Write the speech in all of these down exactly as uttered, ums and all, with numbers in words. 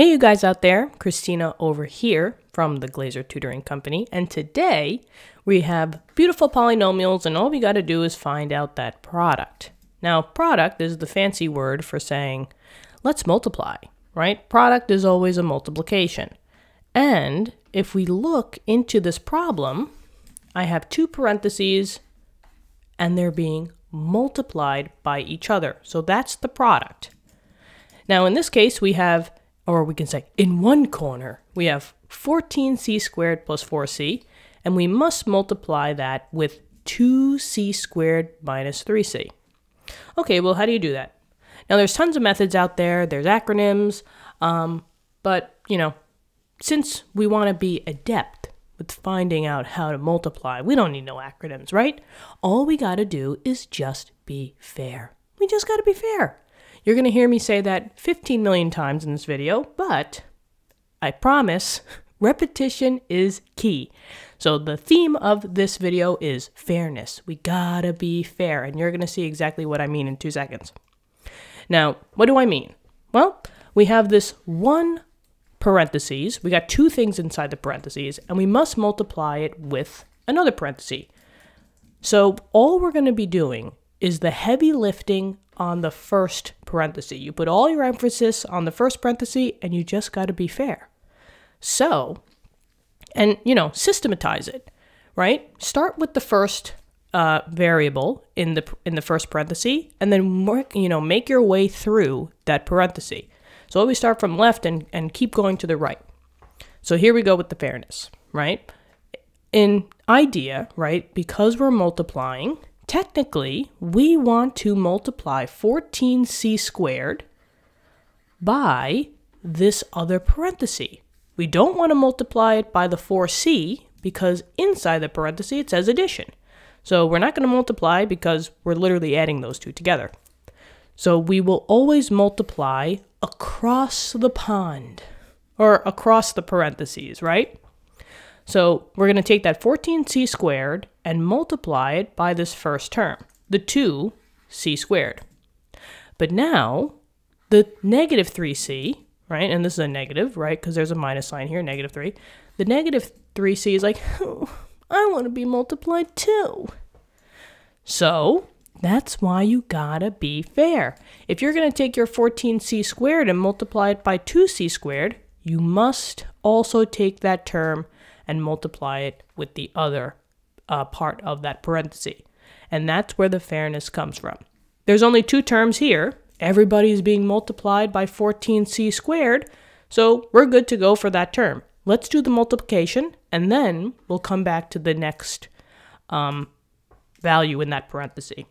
Hey you guys out there, Christina over here from the Glaser Tutoring Company, and today we have beautiful polynomials and all we got to do is find out that product. Now product is the fancy word for saying let's multiply, right? Product is always a multiplication. And if we look into this problem, I have two parentheses and they're being multiplied by each other. So that's the product. Now in this case we have, or we can say in one corner, we have fourteen c squared plus four c, and we must multiply that with two c squared minus three c. Okay, well, how do you do that? Now, there's tons of methods out there. There's acronyms. Um, but, you know, since we want to be adept with finding out how to multiply, we don't need no acronyms, right? All we got to do is just be fair. We just got to be fair. You're going to hear me say that fifteen million times in this video, but I promise repetition is key. So the theme of this video is fairness. We gotta be fair, and you're going to see exactly what I mean in two seconds. Now, what do I mean? Well, we have this one parentheses. We got two things inside the parentheses, and we must multiply it with another parenthesis. So all we're going to be doing is the heavy lifting on the first parenthesis. You put all your emphasis on the first parenthesis and you just got to be fair. So, and you know, systematize it, right? Start with the first uh, variable in the in the first parenthesis, and then work, you know, make your way through that parenthesis. So always start from left and, and keep going to the right. So here we go with the fairness, right? In idea, right, because we're multiplying, technically, we want to multiply fourteen c squared by this other parenthesis. We don't want to multiply it by the four c because inside the parenthesis it says addition. So we're not going to multiply because we're literally adding those two together. So we will always multiply across the pond or across the parentheses, right? So we're going to take that fourteen c squared and multiply it by this first term, the two c squared. But now, the negative three c, right, and this is a negative, right, because there's a minus sign here, negative three. The negative three c is like, oh, I want to be multiplied too. So that's why you gotta be fair. If you're going to take your fourteen c squared and multiply it by two c squared, you must also take that term and multiply it with the other uh, part of that parenthesis. And that's where the fairness comes from. There's only two terms here. Everybody is being multiplied by fourteen c squared, so we're good to go for that term. Let's do the multiplication, and then we'll come back to the next um, value in that parenthesis.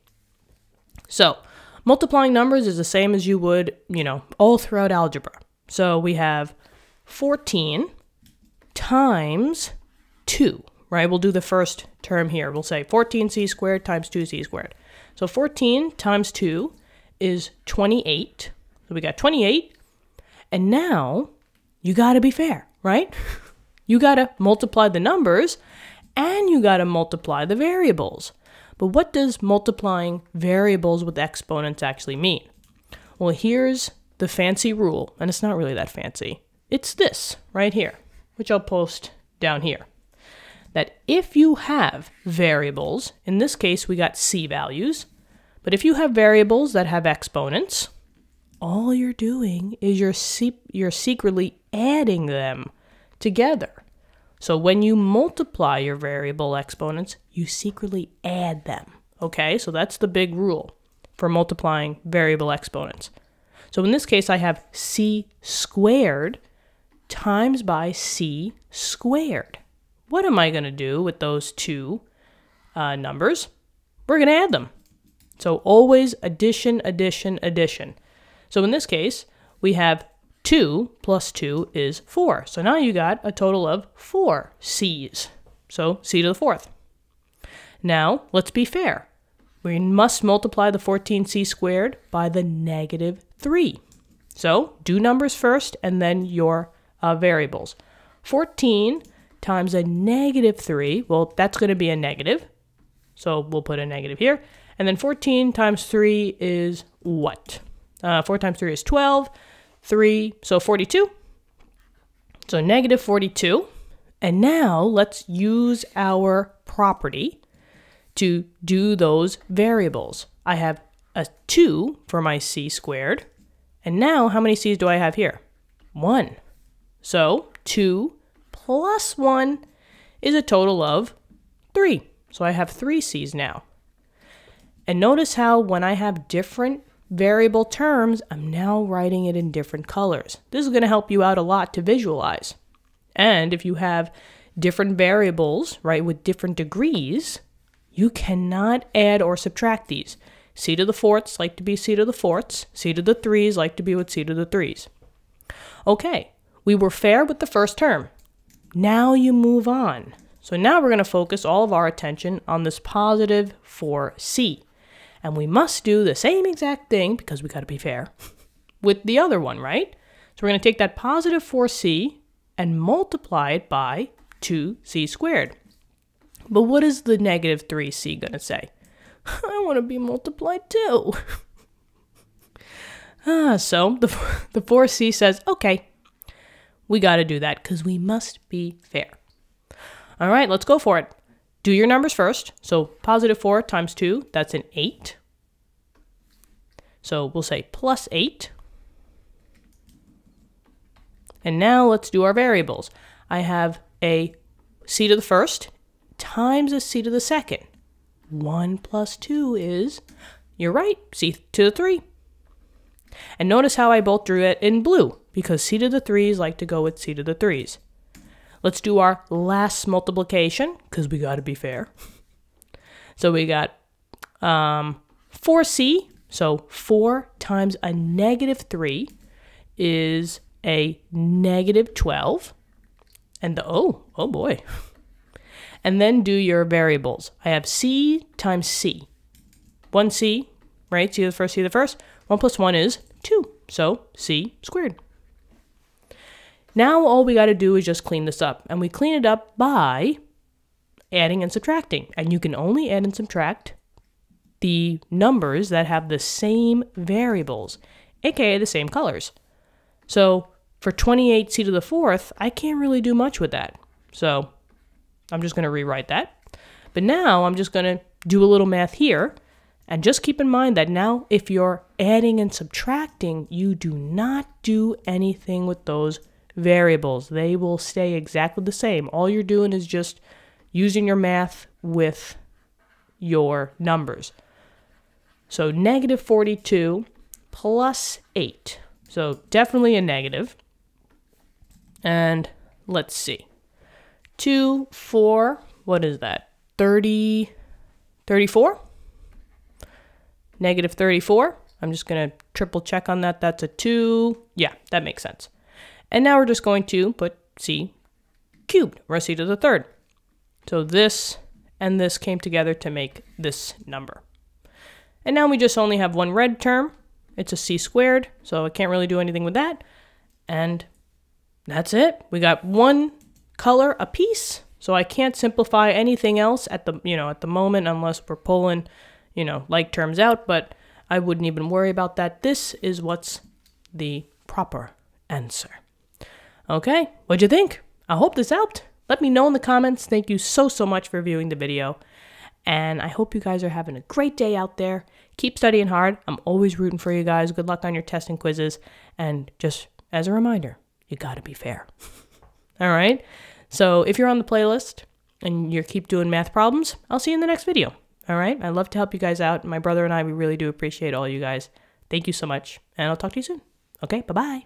So multiplying numbers is the same as you would, you know, all throughout algebra. So we have fourteen times two, right? We'll do the first term here. We'll say fourteen c squared times two c squared. So fourteen times two is twenty-eight. So we got twenty-eight. And now you got to be fair, right? You got to multiply the numbers and you got to multiply the variables. But what does multiplying variables with exponents actually mean? Well, here's the fancy rule, and it's not really that fancy. It's this right here, which I'll post down here, that if you have variables, in this case we got c values, but if you have variables that have exponents, all you're doing is you're, se you're secretly adding them together. So when you multiply your variable exponents, you secretly add them, okay? So that's the big rule for multiplying variable exponents. So in this case I have c squared times by c squared. What am I going to do with those two uh, numbers? We're going to add them. So always addition, addition, addition. So in this case, we have two plus two is four. So now you got a total of four c's. So c to the fourth. Now let's be fair. We must multiply the fourteen c squared by the negative three. So do numbers first and then your Uh, variables. fourteen times a negative three, well, that's going to be a negative, so we'll put a negative here. And then fourteen times three is what? Uh, four times three is twelve, three, so forty-two. So negative forty-two. And now let's use our property to do those variables. I have a two for my c squared. And now how many c's do I have here? one. So two plus one is a total of three. So I have three c's now. And notice how when I have different variable terms, I'm now writing it in different colors. This is going to help you out a lot to visualize. And if you have different variables, right, with different degrees, you cannot add or subtract these. C to the fourths like to be C to the fourths. C to the threes like to be with C to the threes. Okay, we were fair with the first term. Now you move on. So now we're going to focus all of our attention on this positive four c. And we must do the same exact thing, because we got to be fair, with the other one, right? So we're going to take that positive four c and multiply it by two c squared. But what is the negative three c going to say? I want to be multiplied too. ah, so the, the four c says, okay, we got to do that because we must be fair. All right, let's go for it. Do your numbers first. So positive four times two, that's an eight. So we'll say plus eight. And now let's do our variables. I have a c to the first times a c to the second. one plus two is, you're right, c to the three. And notice how I both drew it in blue, because c to the threes like to go with c to the threes. Let's do our last multiplication, because we got to be fair. So we got um, four c, so four times a negative three is a negative twelve. And the, oh, oh boy. And then do your variables. I have c times c. one c, right? C to the first, c to the first. one plus one is two, so c squared. Now all we got to do is just clean this up, and we clean it up by adding and subtracting. And you can only add and subtract the numbers that have the same variables, aka the same colors. So for twenty-eight c to the fourth, I can't really do much with that. So I'm just going to rewrite that. But now I'm just going to do a little math here. And just keep in mind that now if you're adding and subtracting, you do not do anything with those variables. They will stay exactly the same. All you're doing is just using your math with your numbers. So negative forty-two plus eight. So definitely a negative. And let's see. two, four, what is that? thirty, thirty-four? Negative thirty-four. I'm just going to triple check on that. That's a two. Yeah, that makes sense. And now we're just going to put c cubed, or c to the third. So this and this came together to make this number. And now we just only have one red term. It's a c squared, so I can't really do anything with that. And that's it. We got one color a piece, so I can't simplify anything else at the, you know, at the moment, unless we're pulling, you know, like terms out, but I wouldn't even worry about that. This is what's the proper answer. Okay, what'd you think? I hope this helped. Let me know in the comments. Thank you so, so much for viewing the video. And I hope you guys are having a great day out there. Keep studying hard. I'm always rooting for you guys. Good luck on your tests and quizzes. And just as a reminder, you gotta be fair. All right? So if you're on the playlist and you keep doing math problems, I'll see you in the next video. All right? I love to help you guys out. My brother and I, we really do appreciate all you guys. Thank you so much. And I'll talk to you soon. Okay, bye-bye.